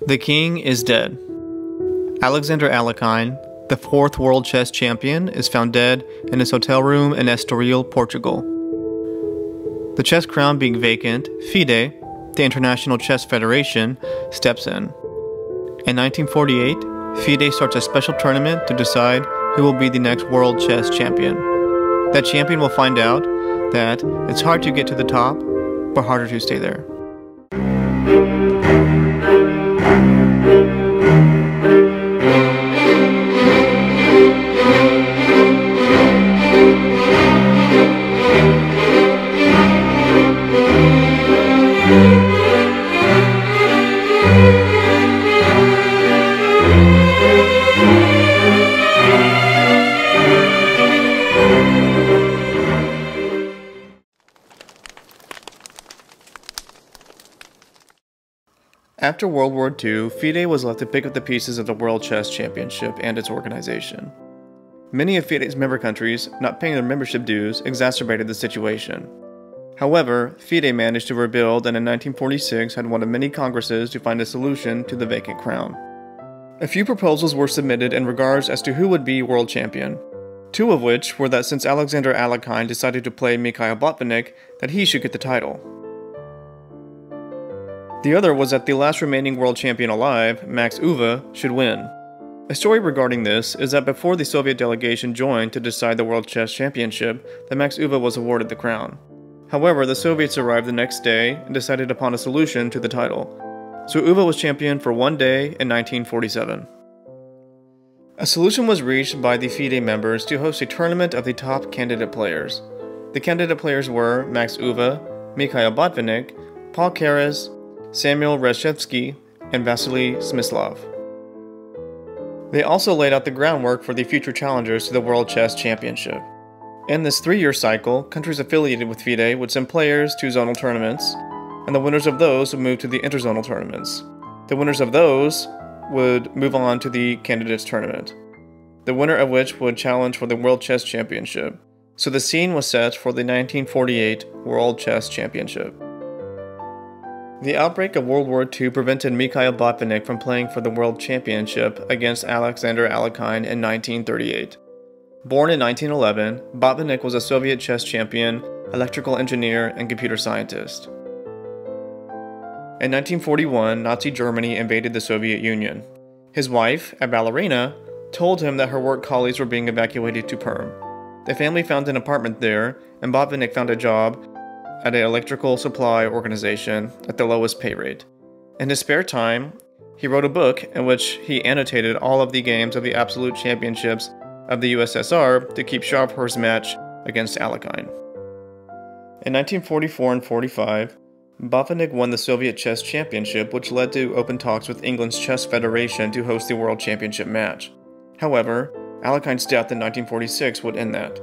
The king is dead. Alexander Alekhine, the fourth world chess champion, is found dead in his hotel room in Estoril, Portugal. The chess crown being vacant, FIDE, the International Chess Federation, steps in. In 1948, FIDE starts a special tournament to decide who will be the next world chess champion. That champion will find out that it's hard to get to the top, but harder to stay there. After World War II, FIDE was left to pick up the pieces of the World Chess Championship and its organization. Many of FIDE's member countries, not paying their membership dues, exacerbated the situation. However, FIDE managed to rebuild and in 1946 had one of many congresses to find a solution to the vacant crown. A few proposals were submitted in regards as to who would be world champion, two of which were that since Alexander Alekhine decided to play Mikhail Botvinnik, that he should get the title. The other was that the last remaining world champion alive, Max Euwe, should win. A story regarding this is that before the Soviet delegation joined to decide the World Chess Championship, that Max Euwe was awarded the crown. However, the Soviets arrived the next day and decided upon a solution to the title. So Euwe was champion for one day in 1947. A solution was reached by the FIDE members to host a tournament of the top candidate players. The candidate players were Max Euwe, Mikhail Botvinnik, Paul Keres, Samuel Reshevsky, and Vasily Smyslov. They also laid out the groundwork for the future challengers to the World Chess Championship. In this three-year cycle, countries affiliated with FIDE would send players to zonal tournaments, and the winners of those would move to the interzonal tournaments. The winners of those would move on to the candidates tournament, the winner of which would challenge for the World Chess Championship. So the scene was set for the 1948 World Chess Championship. The outbreak of World War II prevented Mikhail Botvinnik from playing for the World Championship against Alexander Alekhine in 1938. Born in 1911, Botvinnik was a Soviet chess champion, electrical engineer, and computer scientist. In 1941, Nazi Germany invaded the Soviet Union. His wife, a ballerina, told him that her work colleagues were being evacuated to Perm. The family found an apartment there, and Botvinnik found a job at an electrical supply organization at the lowest pay rate. In his spare time, he wrote a book in which he annotated all of the games of the absolute championships of the USSR to keep sharp for his match against Alekhine. In 1944 and 45, Botvinnik won the Soviet Chess Championship, which led to open talks with England's Chess Federation to host the World Championship match. However, Alekhine's death in 1946 would end that.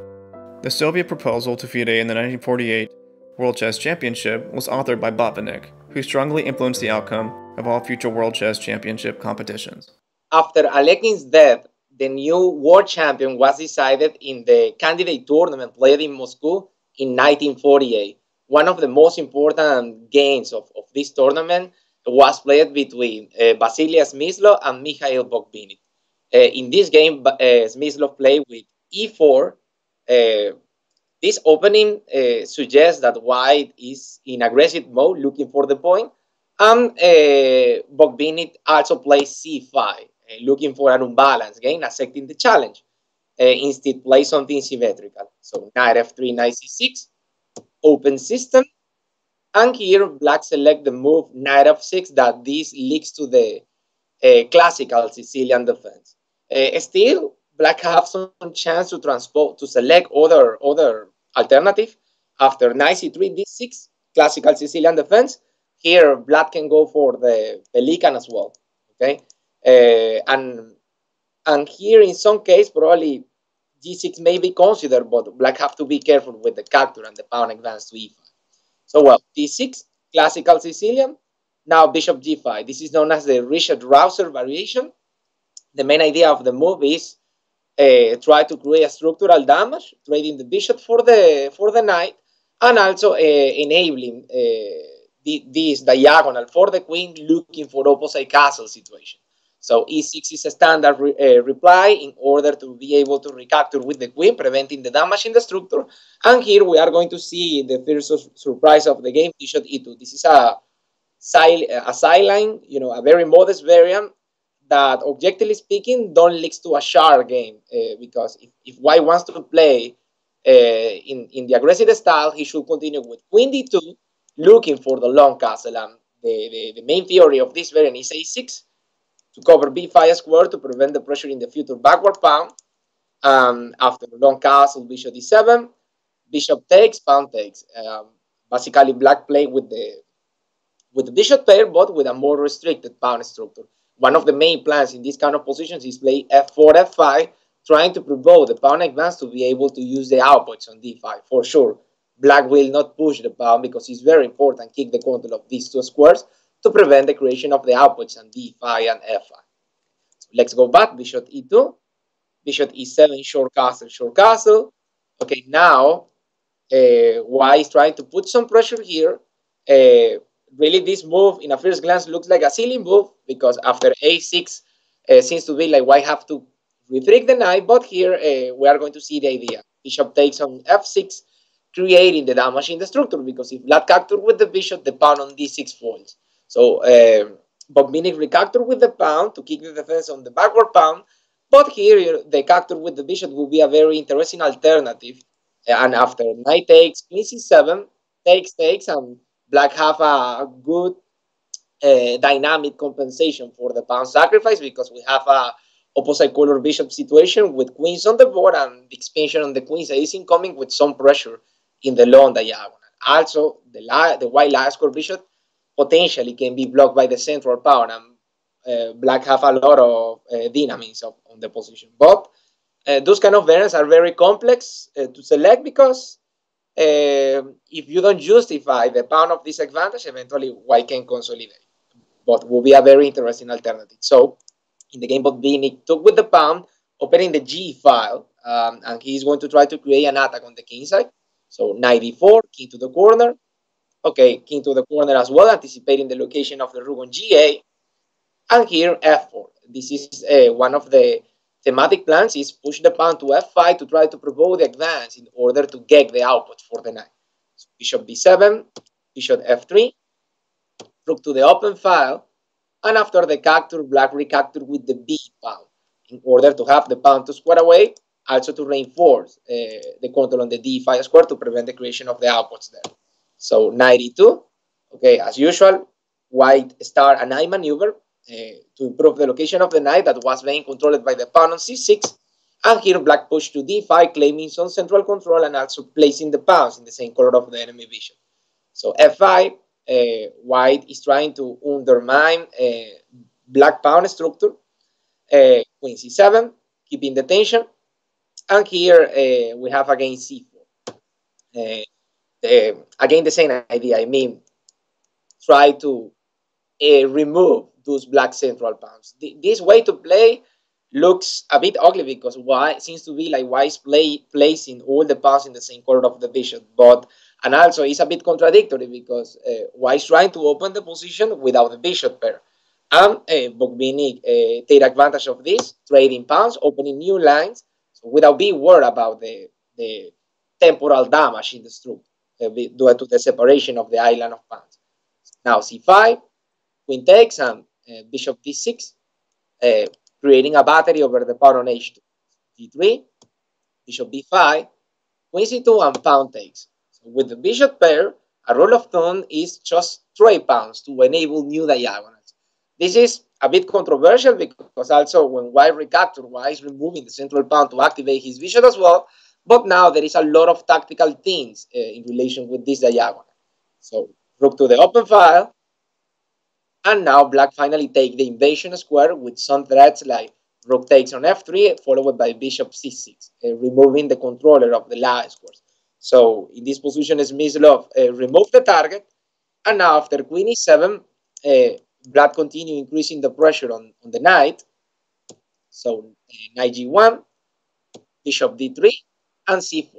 The Soviet proposal to FIDE in the 1948 World Chess Championship was authored by Botvinnik, who strongly influenced the outcome of all future World Chess Championship competitions. After Alekhine's death, the new world champion was decided in the candidate tournament played in Moscow in 1948. One of the most important games of this tournament was played between Vasily Smyslov and Mikhail Botvinnik. In this game, Smyslov played with e4. This opening suggests that White is in aggressive mode, looking for the point, and Botvinnik also plays c5, looking for an unbalanced game, accepting the challenge. Instead, plays something symmetrical. So knight f3, knight c6, open system, and here Black selects the move knight f6. That this leads to the classical Sicilian defense. Still, Black have some chance to transpose, to select other alternative. After knight c3, d6, classical Sicilian defense. Here, Black can go for the pelican as well. Okay, and here in some case probably g6 may be considered, but Black have to be careful with the capture and the pawn advance to e5. So well, d6, classical Sicilian. Now bishop g5. This is known as the Richter-Rauzer variation. The main idea of the move is try to create a structural damage, trading the bishop for the knight, and also enabling this diagonal for the queen, looking for opposite castle situation. So e6 is a standard reply in order to be able to recapture with the queen, preventing the damage in the structure. And here we are going to see the first surprise of the game, bishop e2. This is a sideline, you know, a very modest variant that, objectively speaking, don't lead to a sharp game, because if White wants to play in the aggressive style, he should continue with queen d2, looking for the long castle. And the main theory of this variant is a6, to cover b5 squared to prevent the pressure in the future backward pawn. After long castle, bishop d7, bishop takes, pawn takes. Basically, black play with the bishop pair, but with a more restricted pawn structure. One of the main plans in this kind of positions is play f4, f5, trying to provoke the pawn advance to be able to use the outposts on d5, for sure. Black will not push the pawn because it's very important, keep the control of these two squares, to prevent the creation of the outposts on d5 and f5. So let's go back, bishop e2, bishop e7, short castle, short castle. Okay, now White is trying to put some pressure here. Really, this move, in a first glance, looks like a silly move, because after a6, seems to be like White have to retrieve the knight, but here we are going to see the idea. Bishop takes on f6, creating the damage in the structure, because if Black captures with the bishop, the pawn on d6 falls. So Botvinnik recaptured with the pawn to kick the defense on the backward pawn, but here the capture with the bishop will be a very interesting alternative. And after knight takes, queen c7, takes, and Black have a good dynamic compensation for the pawn sacrifice, because we have a opposite color bishop situation with queens on the board, and the expansion on the queen's is incoming with some pressure in the long diagonal. Also, the white last square bishop potentially can be blocked by the central pawn, and Black have a lot of dynamics on the position. But those kind of variants are very complex to select, because if you don't justify the pawn of disadvantage, eventually White can consolidate. But will be a very interesting alternative. So in the game, Botvinnik took with the pawn, opening the G file, and he's going to try to create an attack on the king side. So knight d4, king to the corner. Okay, king to the corner as well, anticipating the location of the rook on G8. And here, F4. This is one of the thematic plans, is push the pawn to F5 to try to provoke the advance in order to get the output for the knight. So bishop B7, bishop F3, rook to the open file. And after the capture, Black recaptured with the B pawn in order to have the pawn to square away, also to reinforce the control on the D5 square to prevent the creation of the outputs there. So, knight e2. Okay, as usual, White start a knight maneuver to improve the location of the knight that was being controlled by the pawn on c6. And here, Black pushed to d5, claiming some central control and also placing the pawns in the same color of the enemy bishop. So, f5, White is trying to undermine Black pawn structure. Queen c7, keeping the tension. And here, we have again c4. Again, the same idea. I mean, try to remove those black central pawns. This way to play looks a bit ugly, because White seems to be like White's placing all the pawns in the same color of the bishop. And also, it's a bit contradictory, because White's trying to open the position without the bishop pair. And Botvinnik take advantage of this, trading pawns, opening new lines, so without being worried about the temporal damage in the structure, due to the separation of the island of pawns. Now c5, queen takes, and bishop d6, creating a battery over the pawn on h2. d3, bishop b5, queen c2, and pawn takes. So with the bishop pair, a rule of thumb is just trade pawns to enable new diagonals. This is a bit controversial, because also when White recaptures, White is removing the central pawn to activate his bishop as well. But now there is a lot of tactical things in relation with this diagonal. So rook to the open file. And now Black finally takes the invasion square with some threats like rook takes on f3, followed by bishop c6, removing the controller of the last square. So in this position, Smyslov removed the target. And now after queen e7, Black continue increasing the pressure on the knight. So knight g1, bishop d3. And c4.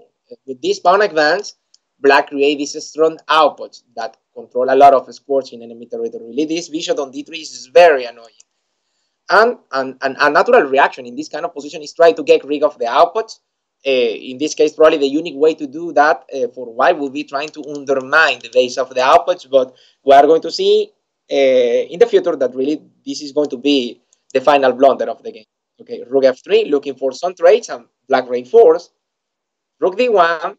With this pawn advance, black create these strong outposts that control a lot of squads in enemy territory. Really, this bishop on d3 is very annoying. And a natural reaction in this kind of position is try to get rid of the outposts. In this case, probably the unique way to do that for white would be trying to undermine the base of the outposts. But we are going to see in the future that really this is going to be the final blunder of the game. Okay, rook f3, looking for some trades, and black reinforce. Rook d1,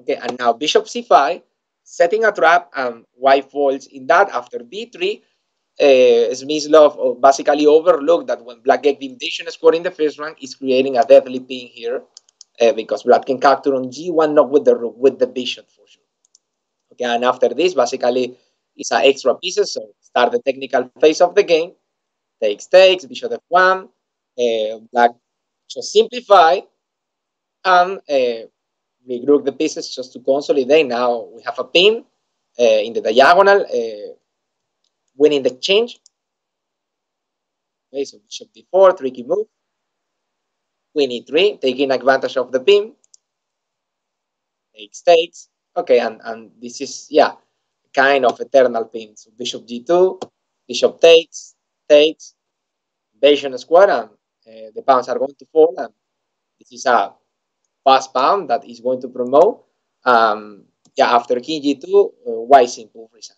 okay, and now bishop c5, setting a trap, and white falls in that after b3. Smyslov basically overlooked that when black gets the invasion square in the first round, is creating a deadly pin here because black can capture on g1, not with the rook, with the bishop for sure. Okay, and after this, basically, it's an extra pieces, so start the technical phase of the game. Takes, takes, bishop f1, black just simplify and regroup the pieces just to consolidate. Now we have a pin in the diagonal, winning the exchange. Okay, so bishop d4, tricky move. Queen e3, taking advantage of the pin. Takes, takes. Okay, and this is, yeah, kind of eternal pin. So bishop g2, bishop takes, takes, invasion square, and the pawns are going to fall, and this is a fast pawn that is going to promote. Yeah, after king g2, white simple resign.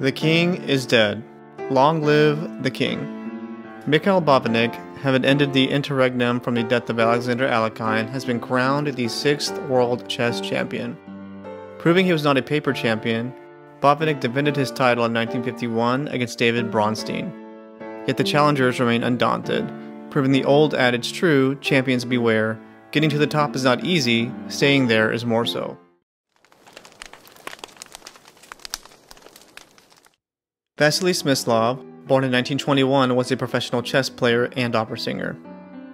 The king is dead. Long live the king. Mikhail Botvinnik, having ended the interregnum from the death of Alexander Alekhine, has been crowned the 6th world chess champion. Proving he was not a paper champion, Botvinnik defended his title in 1951 against David Bronstein. Yet the challengers remain undaunted, proving the old adage true, champions beware, getting to the top is not easy, staying there is more so. Vasily Smyslov, born in 1921, was a professional chess player and opera singer.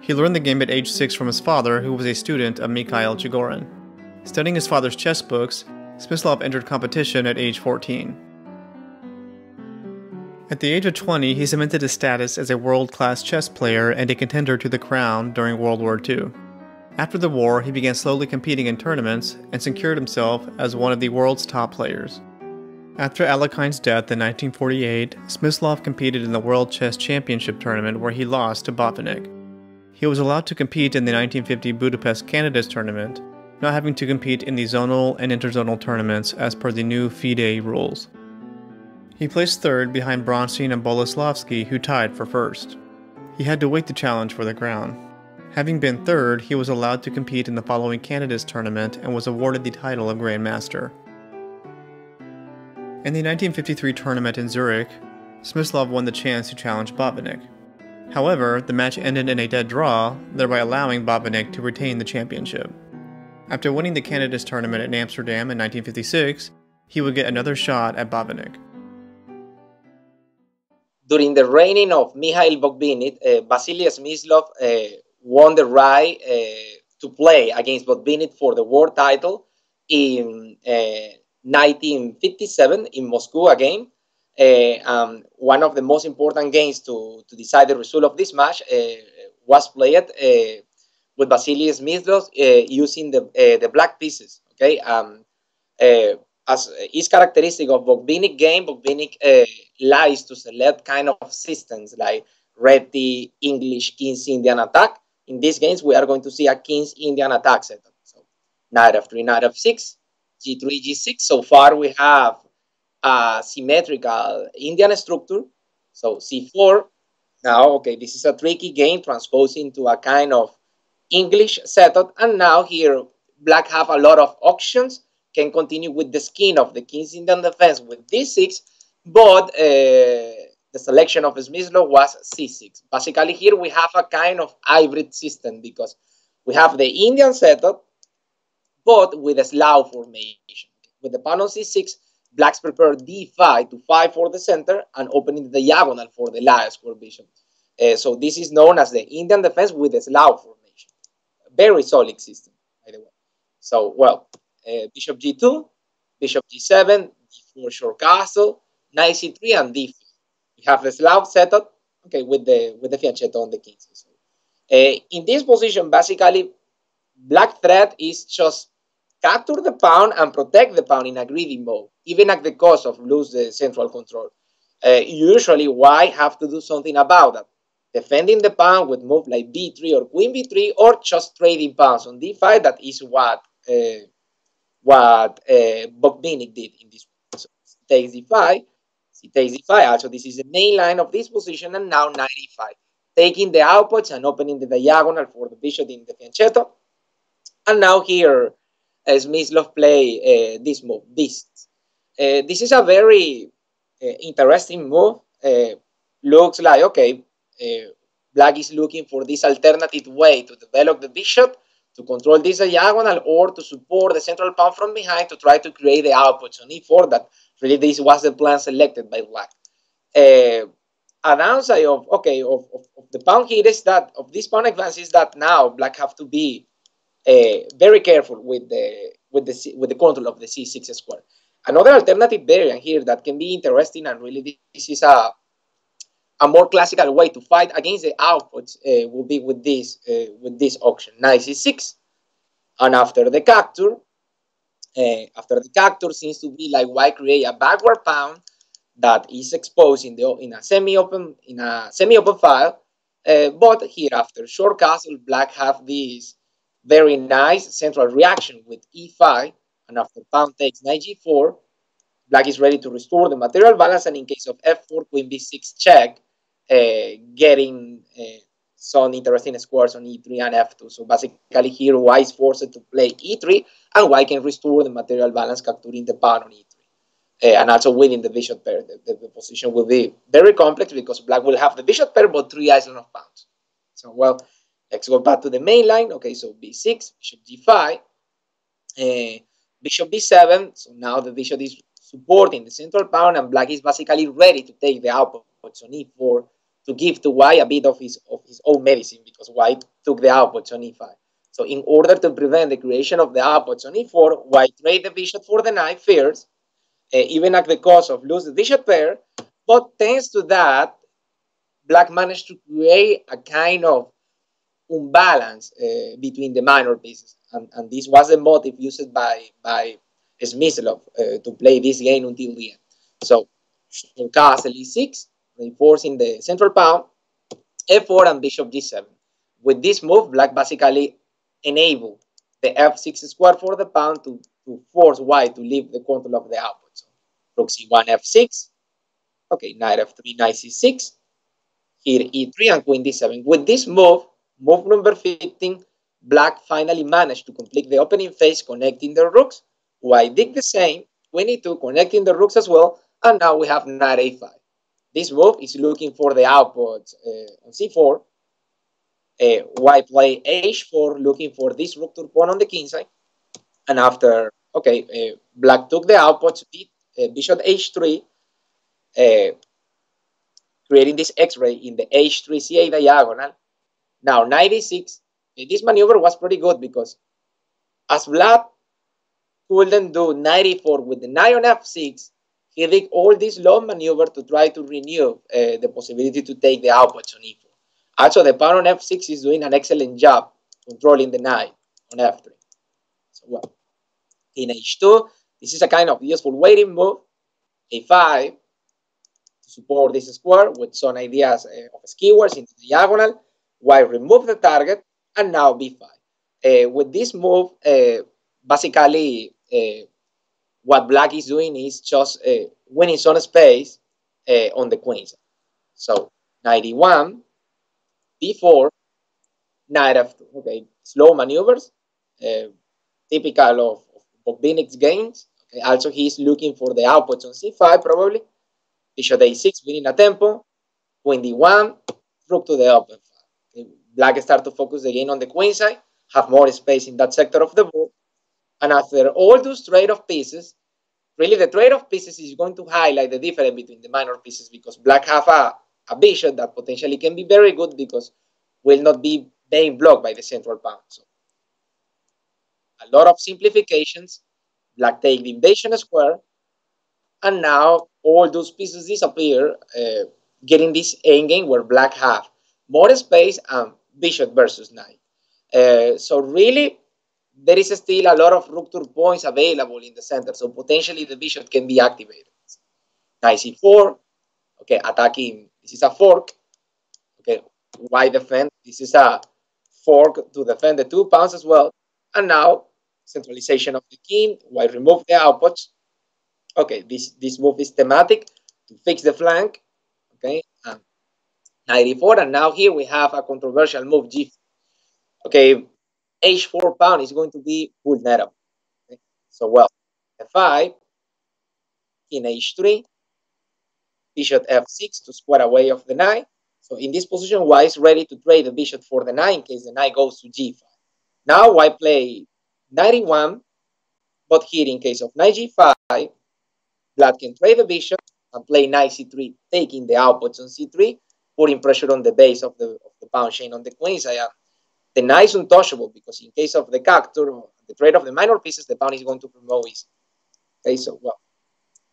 He learned the game at age 6 from his father, who was a student of Mikhail Chigorin. Studying his father's chess books, Smyslov entered competition at age 14. At the age of 20, he cemented his status as a world-class chess player and a contender to the crown during World War II. After the war, he began slowly competing in tournaments and secured himself as one of the world's top players. After Alekhine's death in 1948, Smyslov competed in the World Chess Championship tournament where he lost to Botvinnik. He was allowed to compete in the 1950 Budapest Candidates tournament, not having to compete in the zonal and interzonal tournaments as per the new FIDE rules. He placed third behind Bronstein and Boleslavsky, who tied for first. He had to wait the challenge for the crown. Having been third, he was allowed to compete in the following candidates tournament and was awarded the title of Grand Master. In the 1953 tournament in Zurich, Smyslov won the chance to challenge Botvinnik. However, the match ended in a dead draw, thereby allowing Botvinnik to retain the championship. After winning the Candidates tournament in Amsterdam in 1956, he would get another shot at Botvinnik. During the reign of Mikhail Botvinnik, Vasily Smyslov won the right to play against Botvinnik for the world title in 1957 in Moscow again. One of the most important games to decide the result of this match was played with Vasily Smyslov using the black pieces, okay? As is characteristic of Botvinnik game, Botvinnik likes to select kind of systems like red T, English, King's Indian attack. In these games, we are going to see a King's Indian attack setup. So knight f3, knight f6, g3, g6. So far, we have a symmetrical Indian structure. So c4. Now, okay, this is a tricky game transposing to a kind of English setup, and now here black have a lot of options, can continue with the skin of the King's Indian defense with d6, but the selection of Smyslov was c6. Basically here we have a kind of hybrid system because we have the Indian setup, but with a Slav formation. With the pawn on c6, blacks prepare d5 to fight for the center and opening the diagonal for the light square bishop. So this is known as the Indian defense with a Slav formation. Very solid system, by the way. So, well, bishop g2, bishop g7, d4 short castle, knight c3, and d4. We have the Slav setup, okay, with the fianchetto on the kings. So, in this position, basically, black threat is just capture the pawn and protect the pawn in a greedy mode, even at the cost of losing the central control. Usually white have to do something about that. Defending the pawn with moves like b3 or queen b3, or just trading pawns on d5. That is what Botvinnik did in this one. So he takes d5. He takes d5. Also, this is the main line of this position, and now knight e5, taking the outposts and opening the diagonal for the bishop in the fianchetto. And now here, Smyslov play this move, beasts. This is a very interesting move. Looks like, okay, black is looking for this alternative way to develop the bishop, to control this diagonal, or to support the central pawn from behind to try to create the outposts on e4. That really, this was the plan selected by black. A downside of the pawn here is that, of this pawn advance, is that now black have to be very careful with the control of the c6 square. Another alternative variant here that can be interesting, and really this is a more classical way to fight against the outputs, will be with this option, knight c6, and after the capture. Seems to be like white create a backward pawn that is exposed in a semi-open file. But here, after short castle, black have this very nice central reaction with e5, and after pawn takes knight g4, black is ready to restore the material balance, and in case of f4, queen b6 check, getting some interesting squares on e3 and f2. So basically here, white is forced to play e3, and white can restore the material balance, capturing the pawn on e3. And also winning the bishop pair. The position will be very complex because black will have the bishop pair, but 3 islands of pawns. So, well, let's go back to the main line. Okay, so b6, bishop g5, bishop b7. So now the bishop is supporting the central pawn, and black is basically ready to take the outposts on e4 to give to white a bit of his own medicine, because white took the outposts on e5. So in order to prevent the creation of the outposts on e4, white trade the bishop for the knight first, even at the cost of losing the bishop pair. But thanks to that, black managed to create a kind of unbalance between the minor pieces. And this was the motive used by Smyslov to play this game until the end. So, castle e6, reinforcing the central pawn, f4 and bishop g7. With this move, black basically enabled the f6 square for the pawn to force white to leave the control of the output. So, rook c1, f6, okay, knight f3, knight c6, here e3 and queen d7. With this move number 15, black finally managed to complete the opening phase, connecting the rooks. White did the same, queen e2, connecting the rooks as well, and now we have knight a5. This move is looking for the output on c4. White play h4, looking for this rook to pawn on the king side. And after, okay, black took the outposts, bishop h3, creating this x-ray in the h3-c8 diagonal. Now, knight e6. This maneuver was pretty good because as black couldn't do knight e4 with the knight on f6, he did all this long maneuver to try to renew the possibility to take the outposts on e4. Also, the pawn on f6 is doing an excellent job controlling the knight on f3. So, well, in h2, this is a kind of useful waiting move, a5, to support this square with some ideas of skewers in the diagonal. White remove the target. And now b5. With this move, basically, what black is doing is just winning some space on the queen side. So, knight e1, b4, knight f2. Okay, slow maneuvers, typical of Botvinnik's games. Okay, also, he is looking for the outposts on c5, probably. Bishop a6, winning a tempo. Queen d1, rook to the open file. Okay. Black start to focus again on the queen side, have more space in that sector of the board. And after all those trade-off pieces, really the trade-off pieces is going to highlight the difference between the minor pieces, because black have a bishop that potentially can be very good because will not be being blocked by the central pawn. So, a lot of simplifications. Black take the invasion square, and now all those pieces disappear, getting this endgame where black have more space and bishop versus knight. So really, there is still a lot of rook-turn points available in the center, so potentially the bishop can be activated. Knight c4, okay, attacking. This is a fork. Okay, why defend? This is a fork to defend the 2 pounds as well. And now centralization of the king. Why remove the outposts? Okay, this move is thematic to fix the flank. Okay, and knight e4, and now here we have a controversial move g4. Okay, h4 pound is going to be vulnerable. Okay? So well, f5, in h3, bishop f6 to square away of the knight. So in this position, white is ready to trade the bishop for the knight in case the knight goes to g5. Now white play knight e1, but here in case of knight g5, black can trade the bishop and play knight c3, taking the outposts on c3, putting pressure on the base of the pawn chain on the queen side. The knight is untouchable because in case of the capture, the trade of the minor pieces, the pawn is going to promote easy. Okay, so well,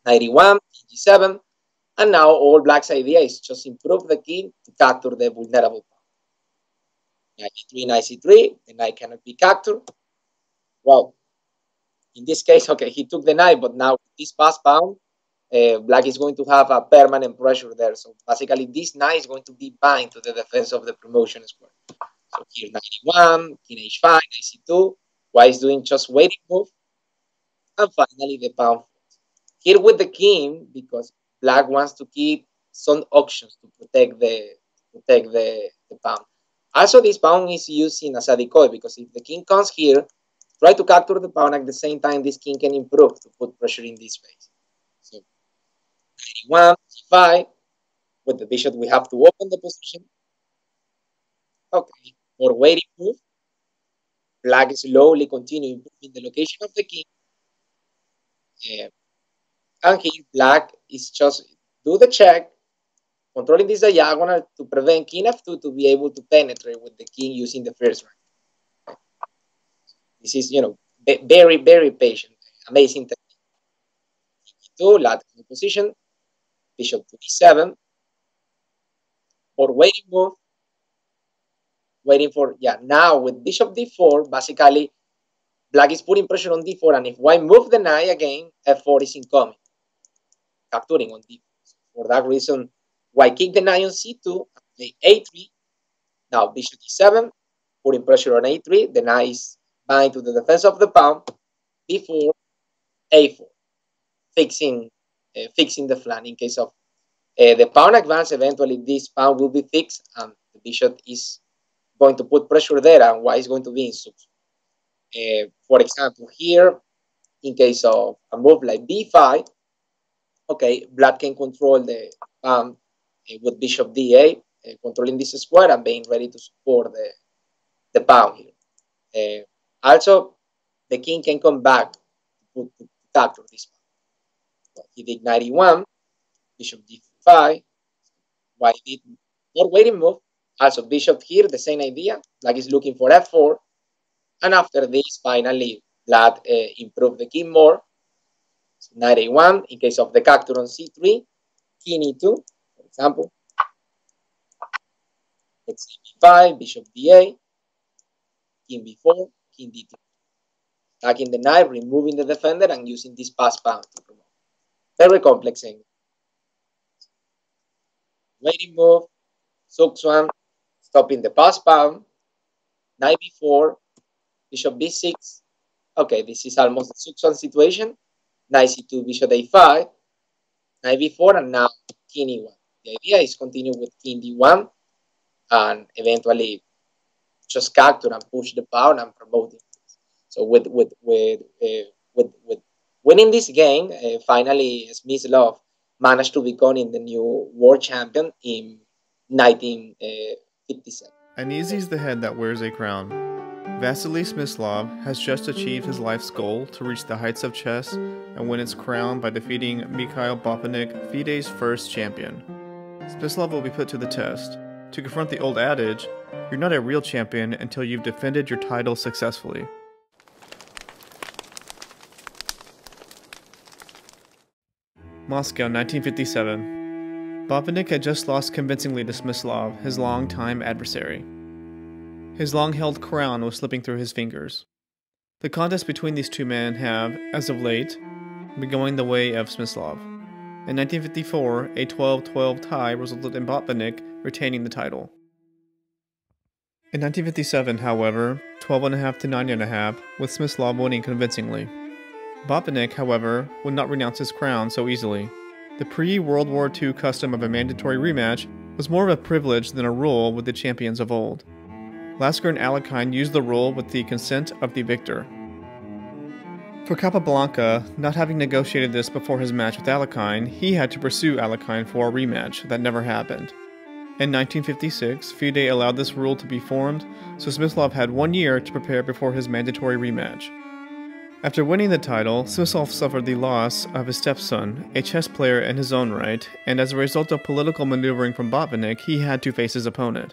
knight e1, g7, and now all black's idea is just improve the king to capture the vulnerable pawn. Knight e3, knight c3, the knight cannot be captured. Well, in this case, okay, he took the knight, but now with this passed pawn, black is going to have a permanent pressure there. So basically, this knight is going to be bind to the defense of the promotion square. So here, knight e1, king h5, knight c2. White is doing just waiting move. And finally, the pawn falls. Here with the king, because black wants to keep some options to protect the pawn. Also, this pawn is using as a decoy, because if the king comes here, try to capture the pawn at the same time, this king can improve to put pressure in this space. So, knight e1, g5. With the bishop, we have to open the position. Okay, more waiting move. Black is slowly continuing improving the location of the king. And here, black is just do the check, controlling this diagonal to prevent king f2 to be able to penetrate with the king using the first rank. This is, you know, very, very patient, amazing technique. King e2, lateral position, bishop to e7, or waiting move. Waiting for, yeah, now with bishop d4, basically, black is putting pressure on d4, and if white move the knight again, f4 is incoming, capturing on d4. For that reason, white kick the knight on c2, and play a3. Now bishop d7, putting pressure on a3, the knight is bind to the defense of the pawn, d4, a4, fixing the flank in case of the pawn advance. Eventually, this pawn will be fixed, and the bishop is going to put pressure there, and white is going to be in subs. For example, here, in case of a move like b5, okay, black can control the with bishop d8, controlling this square and being ready to support the pawn here. Also, the king can come back to capture this pawn. He did knight e1, bishop d5, white did more waiting move. Also, bishop here, the same idea. Black is looking for f4. And after this, finally, black improved the king more. So, knight a1, in case of the capture on c3, king e2, for example. Let's see, b5, bishop d8, king b4, king d2. Attacking the knight, removing the defender, and using this passed pawn to promote. Very complex angle. Waiting move, Sukzwan. Stopping the passed pawn, knight b4, bishop b6. Okay, this is almost the Sukzwan situation. Knight c2, bishop a5, knight b4, and now king e1. The idea is continue with king d1 and eventually just capture and push the pawn and promote it. So with winning this game, finally Smyslov managed to become the new world champion in 1957. Uneasy is the head that wears a crown. Vasily Smyslov has just achieved his life's goal to reach the heights of chess and win its crown by defeating Mikhail Botvinnik, FIDE's first champion. Smyslov will be put to the test. To confront the old adage, you're not a real champion until you've defended your title successfully. Moscow, 1957. Botvinnik had just lost convincingly to Smyslov, his long-time adversary. His long-held crown was slipping through his fingers. The contests between these two men have, as of late, been going the way of Smyslov. In 1954, a 12-12 tie resulted in Botvinnik retaining the title. In 1957, however, 12.5 to 9.5, with Smyslov winning convincingly. Botvinnik, however, would not renounce his crown so easily. The pre-World War II custom of a mandatory rematch was more of a privilege than a rule with the champions of old. Lasker and Alekhine used the rule with the consent of the victor. For Capablanca, not having negotiated this before his match with Alekhine, he had to pursue Alekhine for a rematch that never happened. In 1956, FIDE allowed this rule to be formed, so Smyslov had 1 year to prepare before his mandatory rematch. After winning the title, Smyslov suffered the loss of his stepson, a chess player in his own right, and as a result of political maneuvering from Botvinnik, he had to face his opponent.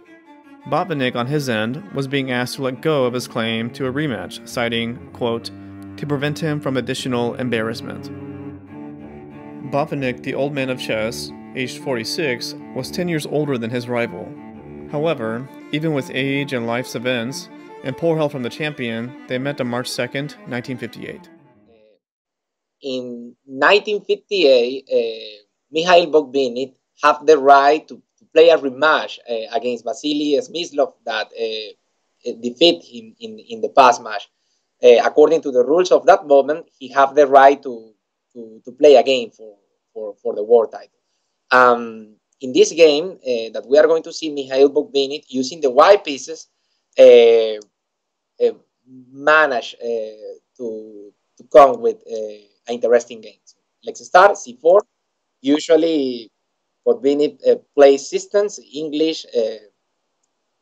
Botvinnik, on his end, was being asked to let go of his claim to a rematch, citing, quote, to prevent him from additional embarrassment. Botvinnik, the old man of chess, aged 46, was 10 years older than his rival. However, even with age and life's events, and poor help from the champion, they met on March 2nd, 1958. In 1958, Mikhail Botvinnik had the right to play a rematch against Vasily Smyslov that defeated him in the past match. According to the rules of that moment, he had the right to play again for the world title. In this game that we are going to see Mikhail Botvinnik using the white pieces managed to come with an interesting game. So, let's start c4. Usually Botvinnik plays systems, English,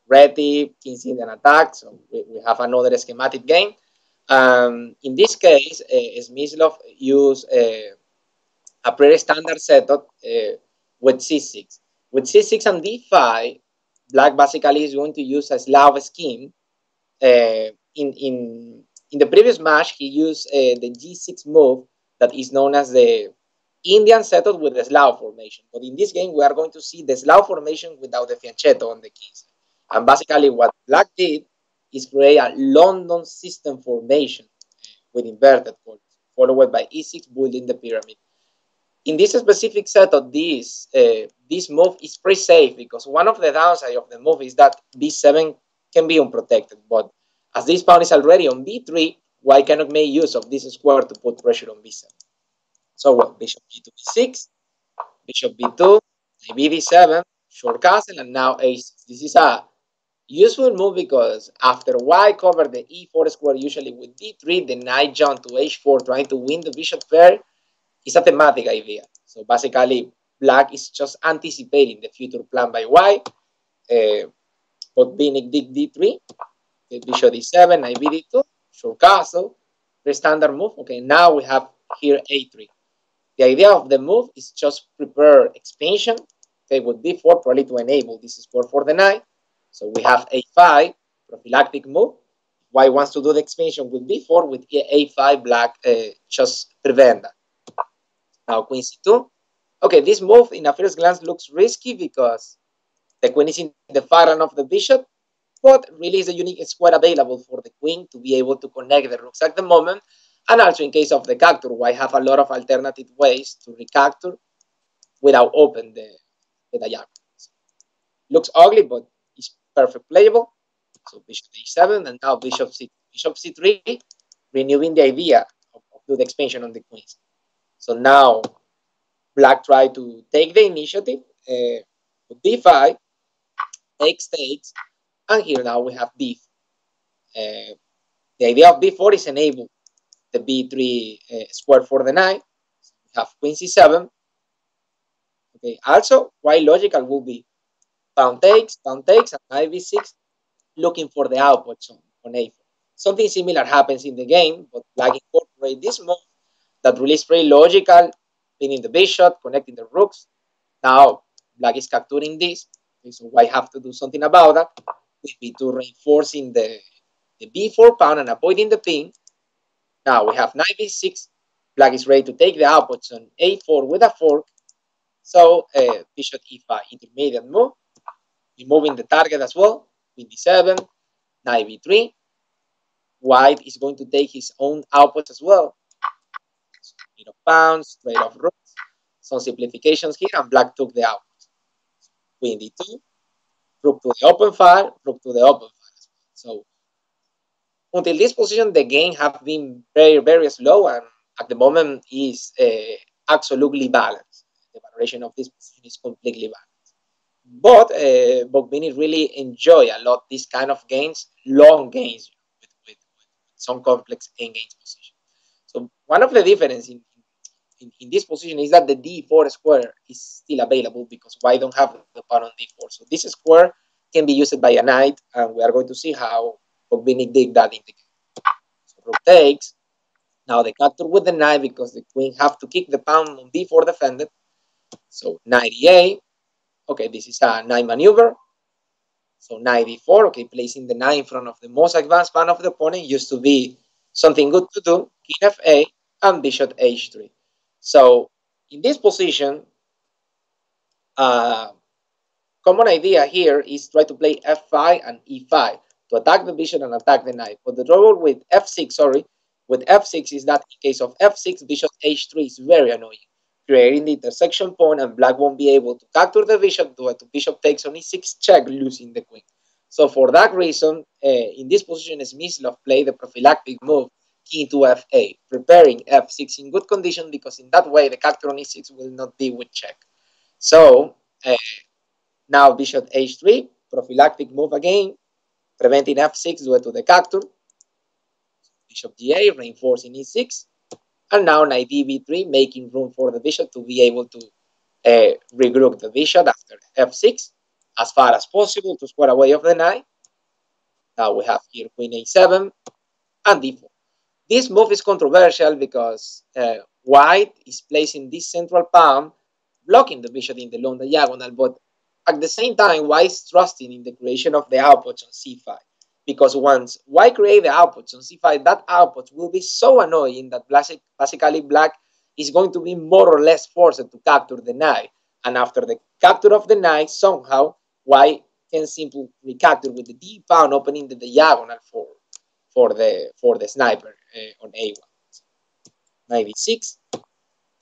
ready, King's Indian attack, so we have another schematic game. In this case, Smyslov used a pretty standard setup with c6. With c6 and d5, black basically is going to use a Slav scheme. In the previous match, he used the g6 move that is known as the Indian setup with the Slav formation. But in this game, we are going to see the Slav formation without the fianchetto on the kings. And basically what black did is create a London system formation with inverted columns, followed by e6 building the pyramid. In this specific setup, this move is pretty safe because one of the downsides of the move is that b7 can be unprotected. But as this pawn is already on b3, white cannot make use of this square to put pressure on b7. So well, bishop g2, b6, bishop b2, maybe b7, short castle, and now a6. This is a useful move because after white covered the e4 square, usually with d3, the knight jumped to h4, trying to win the bishop pair. It's a thematic idea. So basically, black is just anticipating the future plan by white. Botvinnik did d3, bishop d7, knight b2, short castle, the standard move. Okay, now we have here a3. The idea of the move is just prepare expansion. Okay, with d4 probably to enable this square for the knight. So we have a5, prophylactic move. White wants to do the expansion with b4, with a5, black just prevent that. Now queen c2. Okay, this move in a first glance looks risky because the queen is in the far end of the bishop, but really is a unique square available for the queen to be able to connect the rooks at the moment. And also in case of the capture, white have a lot of alternative ways to recapture without open the diagonal. Looks ugly, but it's perfect playable. So bishop a7 and now bishop c3, renewing the idea of the expansion on the queens. So now, black tried to take the initiative with d5, takes, and here now we have d4. The idea of d4 is enable the b3 square for the knight. So we have queen c7. Okay, also, white logical will be pawn takes, and knight b6, looking for the output on a4. Something similar happens in the game, but black incorporates this move. That really is pretty logical, pinning the bishop, connecting the rooks. Now, black is capturing this, so white have to do something about that. With b2 reinforcing the b4 pawn and avoiding the pin. Now we have knight b6. Black is ready to take the output on a4 with a fork. So bishop e5, intermediate move. Removing the target as well, queen d7, knight b3. White is going to take his own outputs as well. Straight of pawns, straight of rooks. Some simplifications here, and Black took the outputs. Queen d2, rook to the open file, rook to the open file. So until this position, the game have been very slow, and at the moment is absolutely balanced. The variation of this position is completely balanced. But Botvinnik really enjoy a lot these kind of games, long games with some complex endgame position. So one of the differences in this position is that the d4 square is still available because White don't have the pawn on d4. So this square can be used by a knight, and we are going to see how Botvinnik did that in the game. So rook takes. Now they capture with the knight because the queen have to kick the pawn on d4 defended. So knight e8. Okay, this is a knight maneuver. So knight d4, okay, placing the knight in front of the most advanced pawn of the opponent used to be something good to do. King f8 and bishop h3. So in this position, common idea here is try to play f5 and e5 to attack the bishop and attack the knight. But the trouble with f6 is that in case of f6, bishop h3 is very annoying, creating the intersection point, and Black won't be able to capture the bishop due to bishop takes on e6 check, losing the queen. So for that reason, in this position, Smyslov played the prophylactic move, king to f8, preparing f6 in good condition, because in that way, the capture on e6 will not be with check. So now bishop h3, prophylactic move again, preventing f6 due to the capture. Bishop g8, reinforcing e6. And now knight db3, making room for the bishop to be able to regroup the bishop after f6 as far as possible to square away of the knight. Now we have here queen a7 and d4. This move is controversial because White is placing this central pawn, blocking the bishop in the long diagonal, but at the same time, White is trusting in the creation of the outputs on c5. Because once White create the outputs on c5, that output will be so annoying that basically Black is going to be more or less forced to capture the knight. And after the capture of the knight, somehow White can simply recapture with the d pawn, opening the diagonal for the sniper on a1. Knight e6,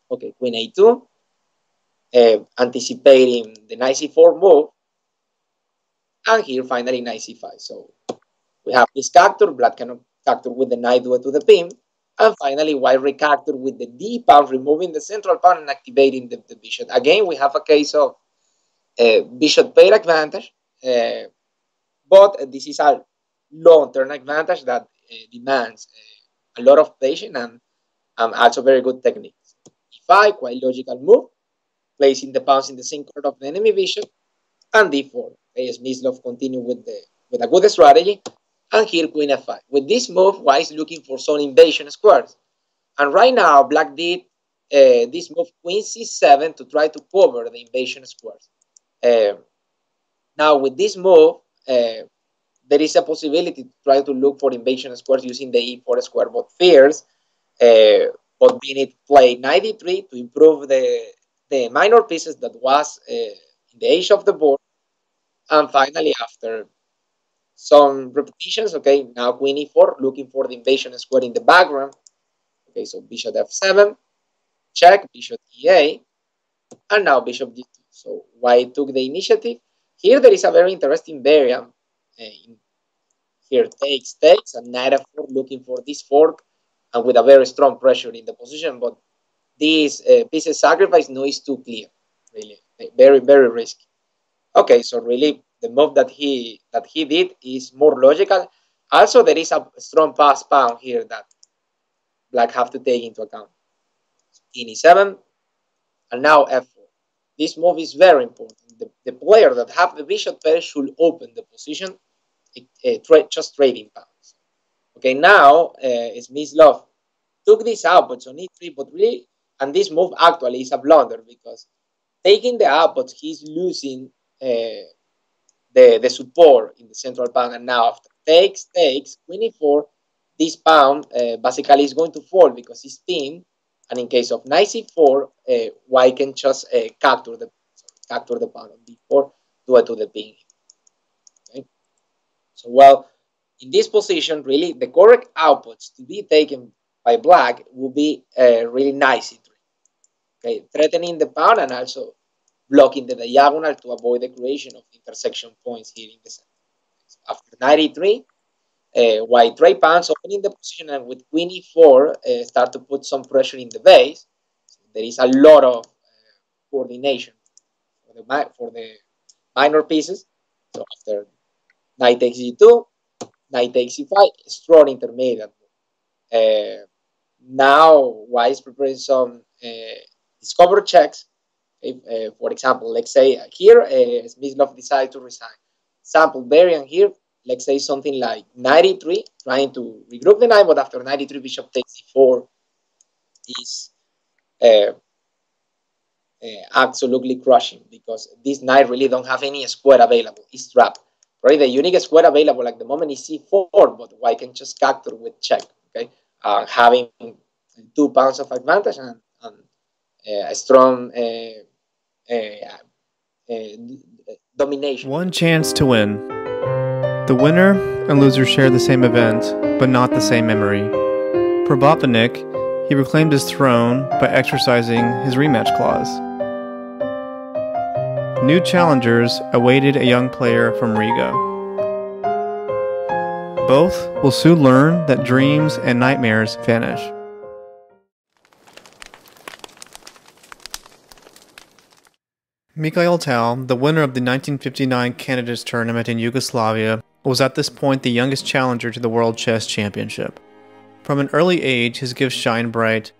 okay, queen a2, anticipating the knight c4 move, and here finally knight c5. So we have this capture. Black cannot capture with the knight due to the pin. And finally, White recapture with the d pawn, removing the central pawn and activating the bishop. Again, we have a case of bishop pair advantage. But this is a long-term advantage that demands a lot of patience and also very good techniques. e5, quite logical move, placing the pawns in the same court of the enemy bishop. And d4. Smyslov continue with a good strategy. And here, queen f5. With this move, White is looking for some invasion squares. And right now, Black did this move, queen c7, to try to cover the invasion squares. Now, with this move, there is a possibility to try to look for invasion squares using the e4 square, but fears. Botvinnik played knight d3 to improve the minor pieces that was in the edge of the board. And finally, after some repetitions, okay, now queen e4, looking for the invasion square in the background. Okay, so bishop f7, check, bishop e8, and now bishop d2. So White took the initiative. Here there is a very interesting variant. Here takes, and knight f4, looking for this fork, and with a very strong pressure in the position, but this piece of sacrifice no is too clear, really, very risky. Okay, so really, the move that he did is more logical. Also, there is a strong pass pawn here that Black have to take into account. King e7, and now f4. This move is very important. The player that have the bishop pair should open the position, just trading pawns. Okay, now Smyslov took this output on e3, but really, and this move actually is a blunder because taking the outputs, he's losing the support in the central pawn, and now after takes, queen e4, this pawn basically is going to fall because it's pinned, and in case of knight c4, White can just capture the pawn on d4 due to the pin. Okay. So well, in this position, really, the correct outputs to be taken by black would be really nice. Okay, threatening the pawn and also blocking the diagonal to avoid the creation of intersection points here in the center. So after knight e3, white trade pawns opening the position, and with queen e4, start to put some pressure in the base. So there is a lot of coordination for the minor pieces. So after knight takes e2, knight takes e5, strong intermediate. Now white is preparing some discover checks. If, for example, let's say here Smyslov decides to resign. Sample variant here, let's say something like knight e3, trying to regroup the knight, but after knight e3, bishop takes e4 is absolutely crushing, because this knight really don't have any square available. It's trapped. Right? The unique square available at the moment is c4, but white can just capture with check. Okay, having 2 pounds of advantage and a strong domination. One chance to win. The winner and loser share the same event, but not the same memory. For Botvinnik, he reclaimed his throne by exercising his rematch clause. New challengers awaited a young player from Riga. Both will soon learn that dreams and nightmares vanish. Mikhail Tal, the winner of the 1959 Candidates Tournament in Yugoslavia, was at this point the youngest challenger to the World Chess Championship. From an early age, his gifts shine bright,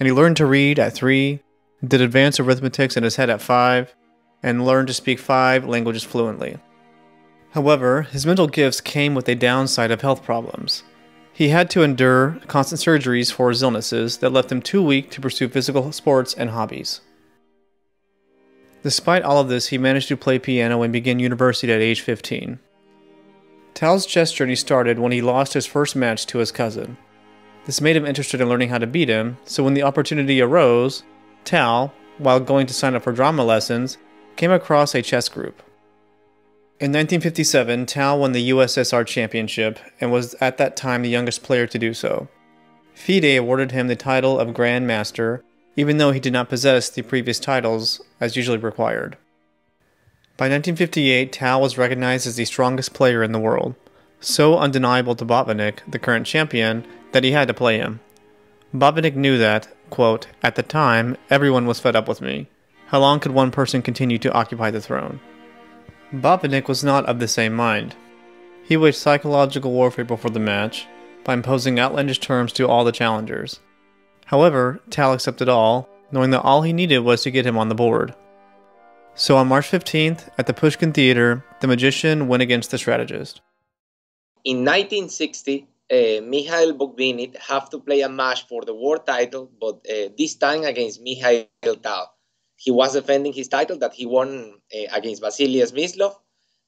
and he learned to read at 3, did advanced arithmetics in his head at 5, and learned to speak 5 languages fluently. However, his mental gifts came with a downside of health problems. He had to endure constant surgeries for his illnesses that left him too weak to pursue physical sports and hobbies. Despite all of this, he managed to play piano and begin university at age 15. Tal's chess journey started when he lost his first match to his cousin. This made him interested in learning how to beat him, so when the opportunity arose, Tal, while going to sign up for drama lessons, came across a chess group. In 1957, Tal won the USSR Championship and was at that time the youngest player to do so. FIDE awarded him the title of Grand Master, even though he did not possess the previous titles as usually required. By 1958, Tal was recognized as the strongest player in the world, so undeniable to Botvinnik, the current champion, that he had to play him. Botvinnik knew that, quote, "At the time, everyone was fed up with me. How long could one person continue to occupy the throne?" Botvinnik was not of the same mind. He waged psychological warfare before the match by imposing outlandish terms to all the challengers. However, Tal accepted all, knowing that all he needed was to get him on the board. So on March 15th, at the Pushkin Theater, the magician went against the strategist. In 1960, Mikhail Botvinnik had to play a match for the world title, but this time against Mikhail Tal. He was defending his title that he won against Vasily Smyslov.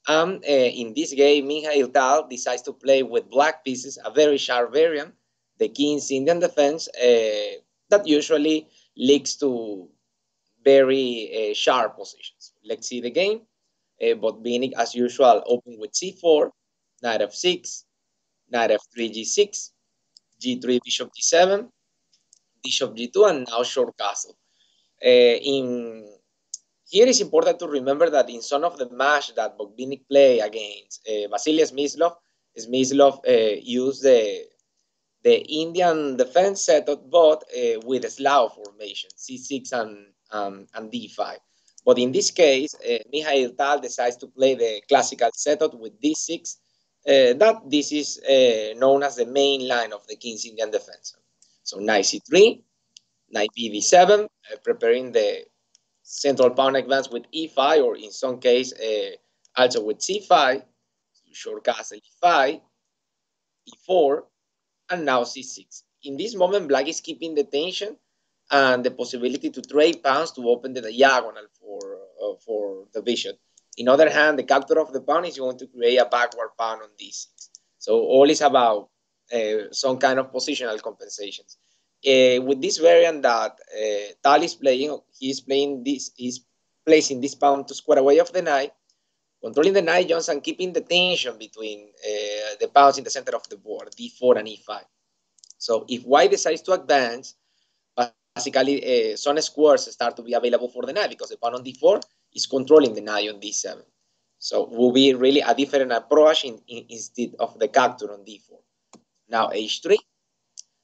And in this game, Mikhail Tal decides to play with black pieces, a very sharp variant, the King's Indian defense, that usually leads to very sharp positions. Let's see the game. Botvinnik, as usual, opened with c4, knight f6, knight f3, g6, g3, bishop d7, bishop g2, and now short castle. Here it's important to remember that in some of the match that Botvinnik played against Vasily Smyslov, used the Indian defense setup, but with a Slav formation, c6 and d5. But in this case, Mikhail Tal decides to play the classical setup with d6. This is known as the main line of the King's Indian defense. So knight c3. Knight bd7, preparing the central pawn advance with e5, or in some case also with c5, short castle e5, e4, and now c6. In this moment, black is keeping the tension and the possibility to trade pawns to open the diagonal for the bishop. In other hand, the capture of the pawn is going to create a backward pawn on d6. So all is about some kind of positional compensations. With this variant that Tal is playing, he's placing this pawn to square away of the knight, Controlling the knight jumps and keeping the tension between the pawns in the center of the board, d4 and e5. So if white decides to advance, basically some squares start to be available for the knight because the pawn on d4 is controlling the knight on d7. So it will be really a different approach instead of the capture on d4. Now h3.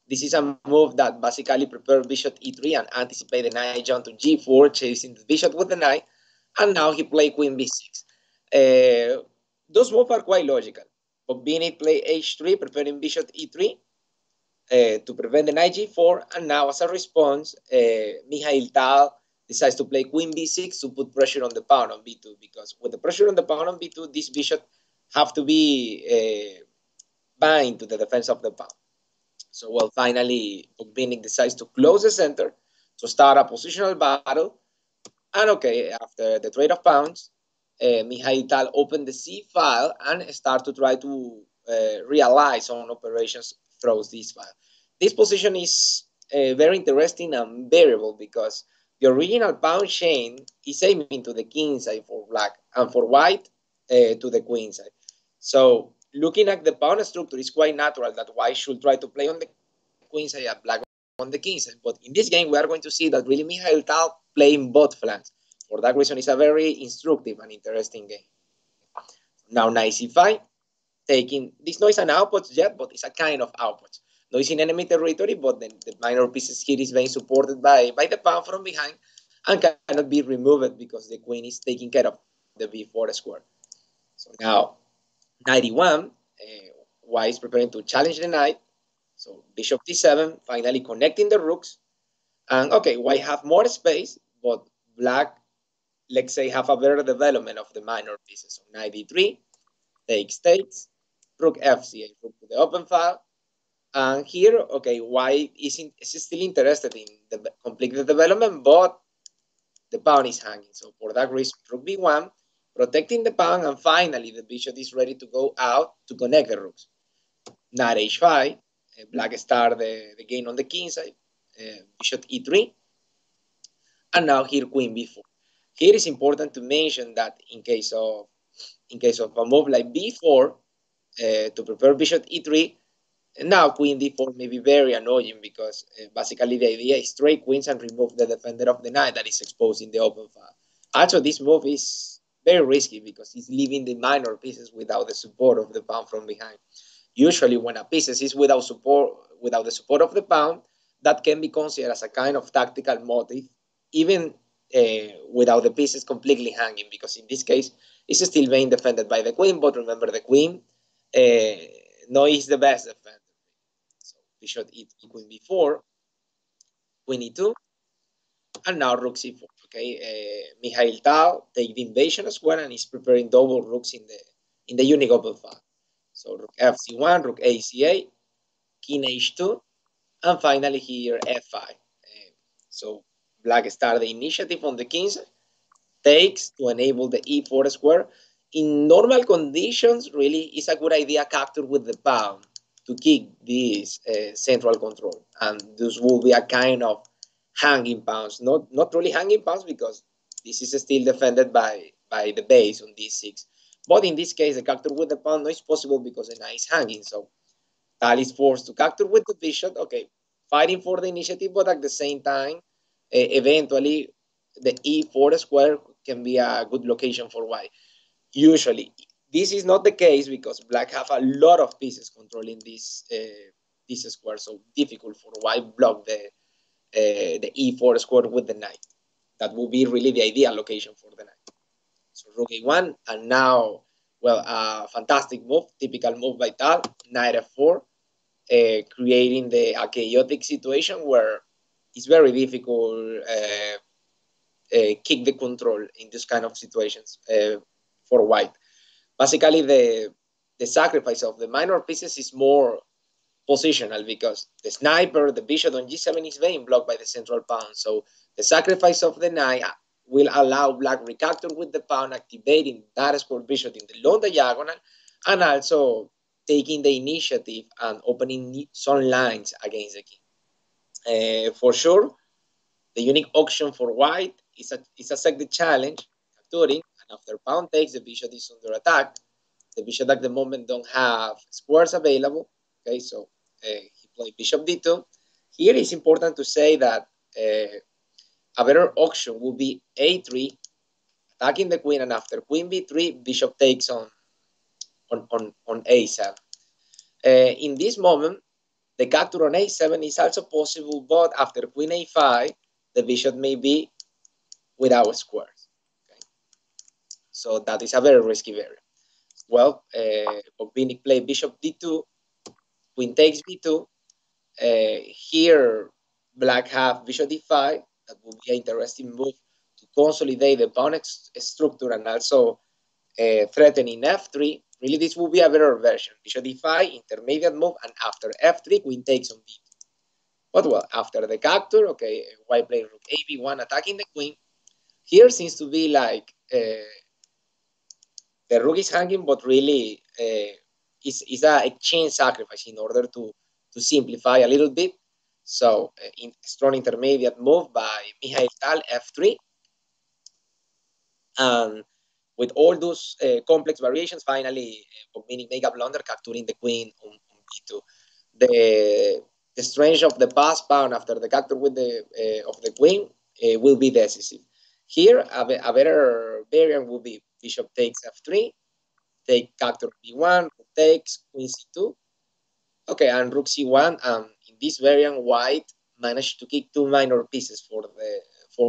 This is a move that basically prepares bishop e3 and anticipates the knight jump to g4, chasing the bishop with the knight. And now he plays queen b6. Those moves are quite logical. Botvinnik play h3, preparing bishop e3 to prevent the knight g4. And now, as a response, Mikhail Tal decides to play queen b6 to put pressure on the pawn on b2, because with the pressure on the pawn on b2, this bishop have to be bind to the defense of the pawn. So, well, finally, Botvinnik decides to close the center to start a positional battle. And okay, after the trade of pawns, Mikhail Tal opened the C file and start to try to realize on operations through this file. This position is very interesting and variable because the original pawn chain is aiming to the king side for black and for white to the queen side. So looking at the pawn structure, it's quite natural that white should try to play on the queen side and black on the king side. But in this game, we are going to see that really Mikhail Tal playing both flanks. For that reason, it's a very instructive and interesting game. Now, knight c5, taking this noise an outpost yet, but it's a kind of outpost. Noise in enemy territory, but then the minor pieces here is being supported by the pawn from behind and cannot be removed because the queen is taking care of the b4 square. So now, knight e1, white is preparing to challenge the knight. So bishop d7, finally connecting the rooks. And okay, white have more space, but black, let's say, have a better development of the minor pieces. So knight d3, takes takes, rook fc, rook to the open file. And here, okay, white is still interested in the completed development, but the pawn is hanging. So for that reason, rook b1, protecting the pawn, and finally the bishop is ready to go out to connect the rooks. Knight h5, black start the game on the king side, bishop e3, and now here queen b4. Here it's important to mention that in case of a move like b4 to prepare bishop e3, now queen d4 may be very annoying because basically the idea is trade queens and remove the defender of the knight that is exposed in the open file. Also, this move is very risky because it's leaving the minor pieces without the support of the pawn from behind. Usually, when a piece is without the support of the pawn, that can be considered as a kind of tactical motive, even without the pieces completely hanging, because in this case, it's still being defended by the queen. But remember, the queen no is the best defender. So we should eat queen b4, queen e2, and now rook c4. Okay, Mikhail Tal take the invasion square and is preparing double rooks in the unique open file. So rook fc1, rook aca, king h2, and finally here f5. So black start the initiative on the king's takes to enable the e4 square. In normal conditions, really, it's a good idea capture with the pawn to keep this central control. And this will be a kind of hanging pawns, not really hanging pawns because this is still defended by the base on d6. But in this case, the capture with the pawn is possible because the knight is hanging. So Tal is forced to capture with the bishop. Okay, fighting for the initiative, but at the same time, eventually, the e4 square can be a good location for white. Usually, this is not the case because black have a lot of pieces controlling this square, so difficult for white block the e4 square with the knight. That would be really the ideal location for the knight. So rook a1, and now, well, a fantastic move, typical move by Tal, knight f4, creating a chaotic situation where it's very difficult kick the control in this kind of situations for white. Basically, the sacrifice of the minor pieces is more positional because the sniper, the bishop on g7 is being blocked by the central pawn. So the sacrifice of the knight will allow black recapture with the pawn, activating that square bishop in the long diagonal, and also taking the initiative and opening some lines against the king. For sure, the unique option for white is a second challenge, capturing, and After pawn takes, the bishop is under attack. The bishop at the moment don't have squares available. Okay, so he played bishop d2. Here it's important to say that a better option would be a3, attacking the queen, and after queen b3, bishop takes on a7. In this moment, the capture on a7 is also possible, but after queen a5, the bishop may be without squares. Okay? So that is a very risky variant. Well, Botvinnik played bishop d2, queen takes b2. Here, black have bishop d5. That would be an interesting move to consolidate the pawn structure and also threatening f3. Really, this would be a better version. Bishop d5, intermediate move, and after f3, queen takes on b2. But well, after the capture, okay, white plays rook a b1, attacking the queen. Here seems to be like the rook is hanging, but really it's a exchange sacrifice in order to simplify a little bit. So, in strong intermediate move by Mikhail Tal, f3. And with all those complex variations, finally, Botvinnik make a blunder, capturing the queen on b2. The strength of the pass pawn after the capture with the of the queen will be decisive. Here, a better variant would be bishop takes f3, take capture b1, rook takes, queen c2. Okay, and rook c1, and in this variant, white managed to kick two minor pieces for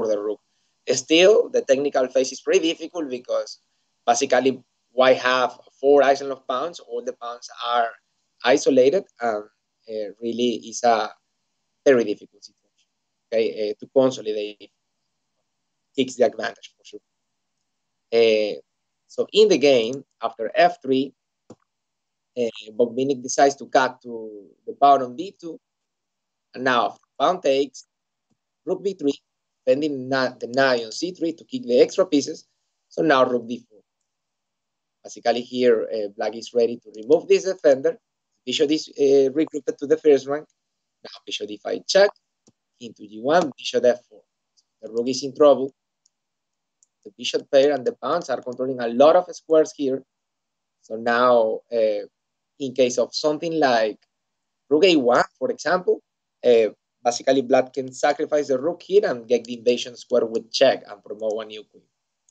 the rook. Still, the technical phase is pretty difficult because basically white have four islands of pawns. All the pawns are isolated, and really is a very difficult situation. Okay, to consolidate takes the advantage for sure. So in the game, after f3, Botvinnik decides to cut to the pawn on b2, and now after pawn takes, rook b3, bending the knight on c3 to kick the extra pieces, so now rook d4. Basically here, black is ready to remove this defender. Bishop is regrouped to the first rank. Now bishop d5 check, into g1, bishop f4. So the rook is in trouble. The bishop pair and the pawns are controlling a lot of squares here, so now in case of something like rook a1, for example, basically black can sacrifice the rook here and get the invasion square with check and promote a new queen.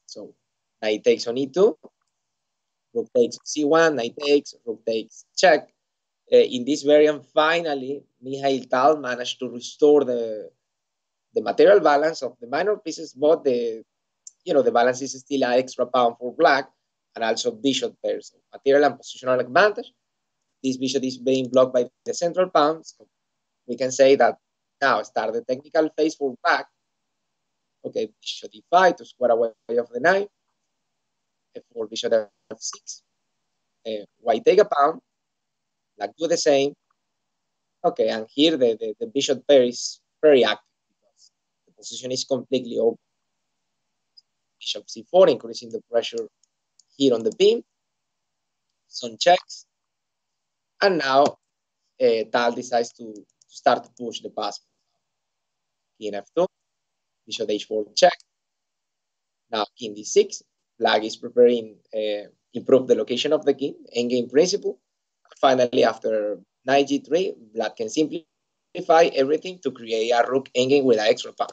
So knight takes on e2, rook takes c1, knight takes, rook takes check. In this variant, finally, Mikhail Tal managed to restore the material balance of the minor pieces, but the balance is still an extra pawn for black, and also bishop pairs, material and positional advantage. This bishop is being blocked by the central pawn. So we can say that now start the technical phase for black. Okay, bishop d5 to square away of the knight. For bishop f6. White take a pawn. Black do the same. Okay, and here the bishop pair is very active because the position is completely open. Bishop c4, increasing the pressure here on the beam, some checks, and now Tal decides to start to push the pass. King f2, bishop h4 check. Now king d6, black is preparing improve the location of the king, endgame principle. And finally, after knight g3, black can simplify everything to create a rook endgame with an extra pawn.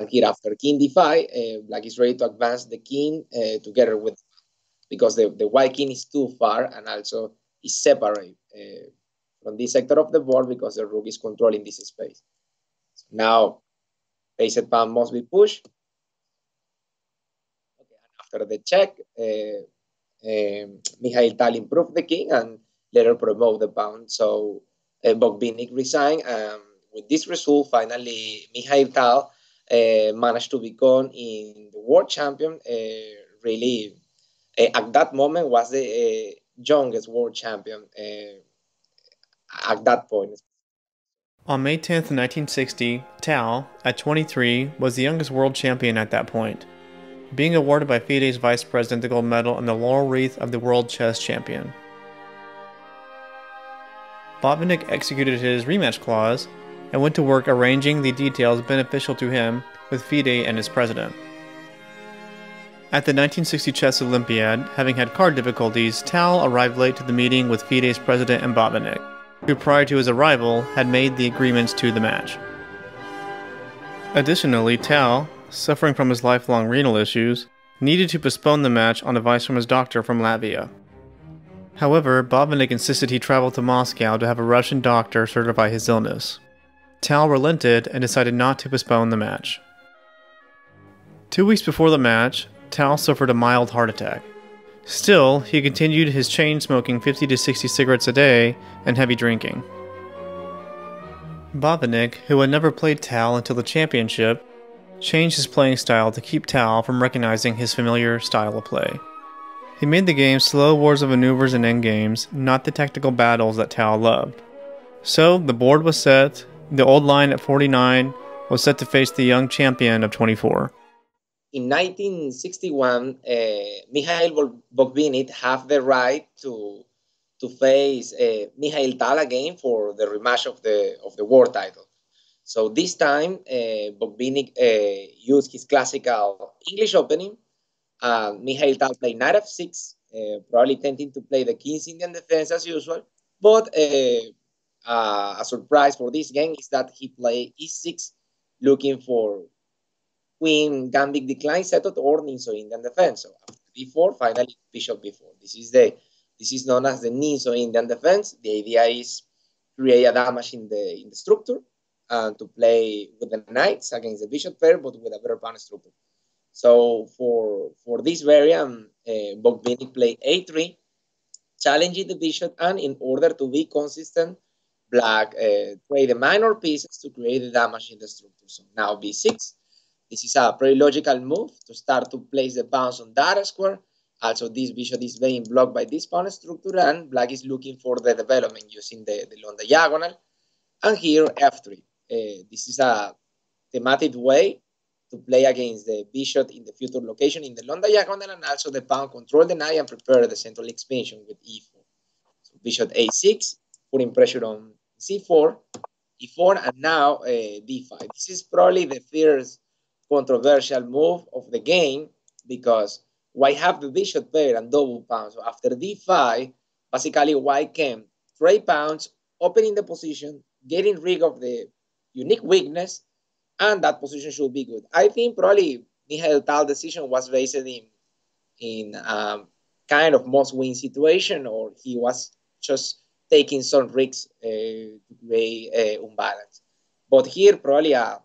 And here after king d5, black is ready to advance the king together with, because the white king is too far and also is separate from this sector of the board because the rook is controlling this space. So now, basic pawn must be pushed. Okay, and after the check, Mikhail Tal improved the king and later promoted the pawn. So Botvinnik resigned, and with this result, finally, Mikhail Tal managed to become in the world champion. Really, at that moment was the youngest world champion at that point. On May 10th, 1960, Tal, at 23, was the youngest world champion at that point, being awarded by FIDE's vice president the gold medal and the laurel wreath of the world chess champion. Botvinnik executed his rematch clause and went to work arranging the details beneficial to him with FIDE and his president. At the 1960 Chess Olympiad, having had card difficulties, Tal arrived late to the meeting with FIDE's president and Botvinnik, who prior to his arrival had made the agreements to the match. Additionally, Tal, suffering from his lifelong renal issues, needed to postpone the match on advice from his doctor from Latvia. However, Botvinnik insisted he travel to Moscow to have a Russian doctor certify his illness. Tal relented and decided not to postpone the match. 2 weeks before the match, Tal suffered a mild heart attack. Still, he continued his chain smoking 50 to 60 cigarettes a day and heavy drinking. Botvinnik, who had never played Tal until the championship, changed his playing style to keep Tal from recognizing his familiar style of play. He made the game slow wars of maneuvers and endgames, not the tactical battles that Tal loved. So, the board was set, the old line at 49 was set to face the young champion of 24. In 1961, Mikhail Botvinnik had the right to face Mikhail Tal again for the rematch of the world title. So this time, Botvinnik used his classical English opening. Mikhail Tal played knight f6, probably tending to play the King's Indian defense as usual. But a surprise for this game is that he played e6, looking for Queen gambit decline setup or Nimzo-Indian defense. So after d4, finally bishop b4. This is known as the Nimzo-Indian defense. The idea is create a damage in the structure and to play with the knights against the bishop pair, but with a better pawn structure. So for this variant, Botvinnik played a3, challenging the bishop, and in order to be consistent, black played the minor pieces to create the damage in the structure. So now b6. This is a pretty logical move to start to place the pawns on that square. Also, this bishop is being blocked by this pawn structure, and black is looking for the development using the long diagonal. And here, f3. This is a thematic way to play against the bishop in the future location in the long diagonal, and also the pawn control the knight and prepare the central expansion with e4. So bishop a6, putting pressure on c4, e4, and now d5. This is probably the first controversial move of the game, because why have the bishop pair and double pawns? So after d5, basically white can trade pawns, opening the position, getting rid of the unique weakness, and that position should be good. I think probably Mikhail Tal's decision was based in kind of must-win situation, or he was just taking some risks to create unbalance. But here probably a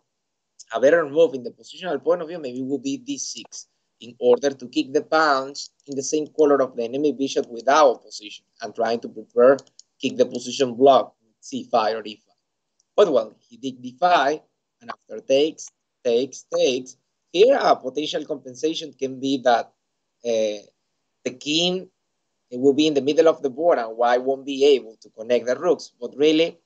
better move in the positional point of view maybe would be d6, in order to kick the pawns in the same color of the enemy bishop without opposition, and trying to prepare kick the position block with c5 or d5. But well, he did d5, and after takes, takes, takes. Here a potential compensation can be that the king will be in the middle of the board and white won't be able to connect the rooks. But really,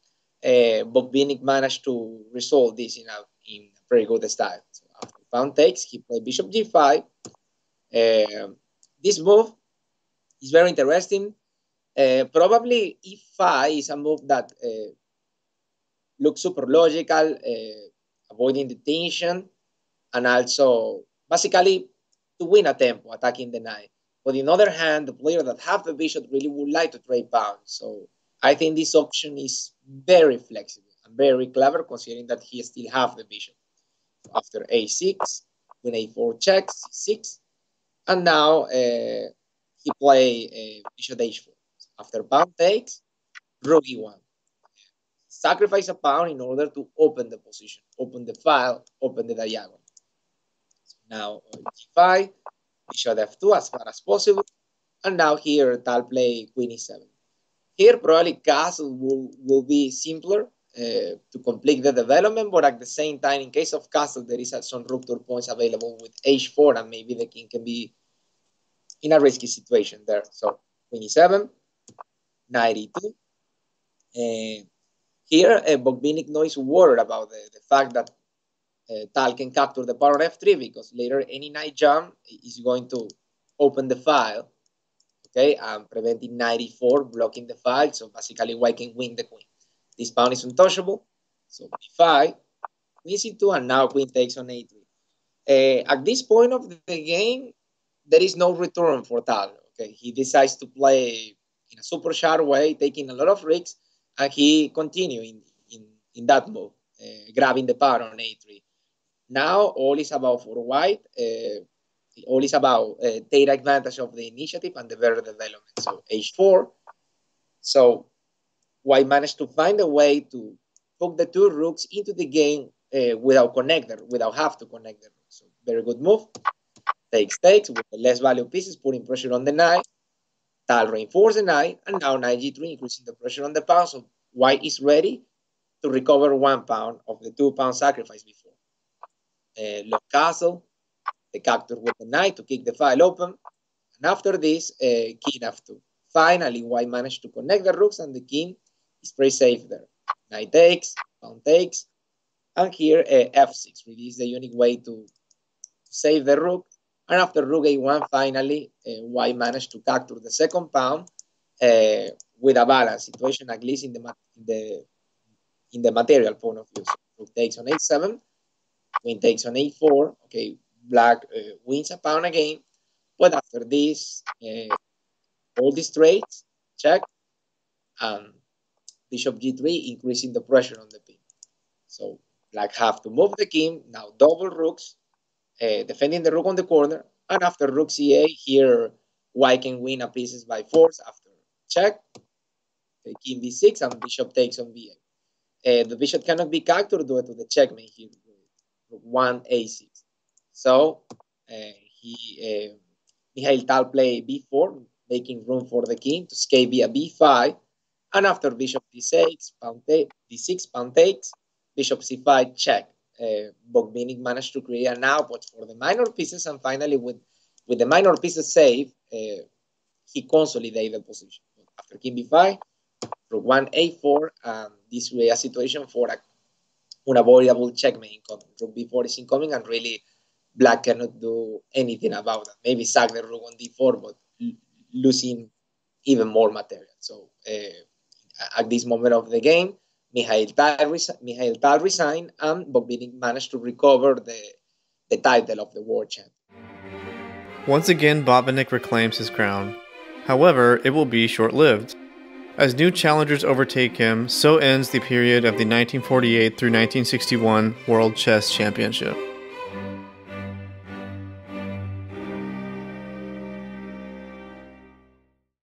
Botvinnik managed to resolve this in a very good style. So after pawn takes, he played bishop g5. This move is very interesting. Probably e5 is a move that looks super logical, avoiding the tension, and also basically to win a tempo, attacking the knight. But on the other hand, the player that have the bishop really would like to trade pawns. So I think this option is very flexible and very clever, considering that he still have the bishop. After a6, when a4 checks, c6, and now he play bishop h4. After pawn takes, rook e1. Sacrifice a pawn in order to open the position, open the file, open the diagonal. So now g5, bishop f2 as far as possible, and now here Tal play queen e7. Here probably castle will be simpler to complete the development, but at the same time, in case of castle, there is some rook tour points available with h4, and maybe the king can be in a risky situation there. So queen e7, knight e2. Here, Botvinnik knows word about the fact that Tal can capture the pawn on f3, because later any knight jump is going to open the file, okay, and preventing knight e4, blocking the file. So basically, white can win the queen. This pawn is untouchable, so b5, queen c2, and now queen takes on a3. At this point of the game, there is no return for Tal. Okay, he decides to play in a super sharp way, taking a lot of risks, and he continued in that move, grabbing the power on a3. Now all is about for white. All is about take advantage of the initiative and the better development. So h4. So white managed to find a way to hook the two rooks into the game without have to connect them. So very good move. Takes with the less value pieces, putting pressure on the knight. Tal reinforces the knight, and now knight g3, increasing the pressure on the pawn. So white is ready to recover 1 pound of the 2 pound sacrifice before. Long castle. The capture with the knight to kick the file open. And after this, king f2. Finally, white managed to connect the rooks, and the king is pretty safe there. Knight takes, pawn takes, and here f6 really is the unique way to save the rook. And after rook a1, finally, white managed to capture the second pawn with a balanced situation, at least in the material point of view. So rook takes on a7, queen takes on a4. Okay. Black wins a pawn again, but after this, all these trades, check, and bishop g3, increasing the pressure on the king. So black have to move the king, now double rooks, defending the rook on the corner, and after rook ca, here white can win a pieces by force after check, okay, king b6, and bishop takes on b8. The bishop cannot be captured due to the checkmate here, rook 1, a6. So Mikhail Tal play b4, making room for the king to escape via b5. And after bishop d6, pound takes, bishop c5, check. Botvinnik managed to create an output for the minor pieces. And finally, with the minor pieces saved, he consolidated the position. After king b5, rook 1, a4, and this way a situation for an unavoidable checkmate incoming. Rook b4 is incoming, and really, black cannot do anything about that. Maybe sack the rook on d4, but losing even more material. So at this moment of the game, Mikhail Tal resigned, and Botvinnik managed to recover the title of the world champion. Once again, Botvinnik reclaims his crown. However, it will be short-lived. As new challengers overtake him, so ends the period of the 1948 through 1961 World Chess Championship.